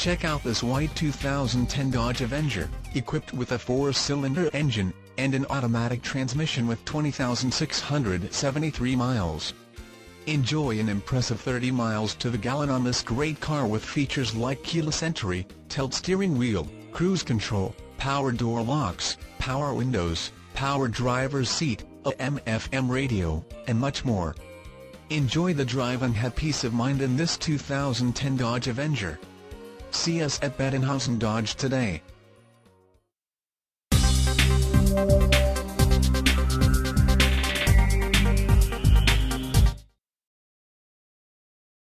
Check out this white 2010 Dodge Avenger, equipped with a 4-cylinder engine, and an automatic transmission with 20,673 miles. Enjoy an impressive 30 miles to the gallon on this great car with features like keyless entry, tilt steering wheel, cruise control, power door locks, power windows, power driver's seat, AM/FM radio, and much more. Enjoy the drive and have peace of mind in this 2010 Dodge Avenger. See us at Bettenhausen Dodge today.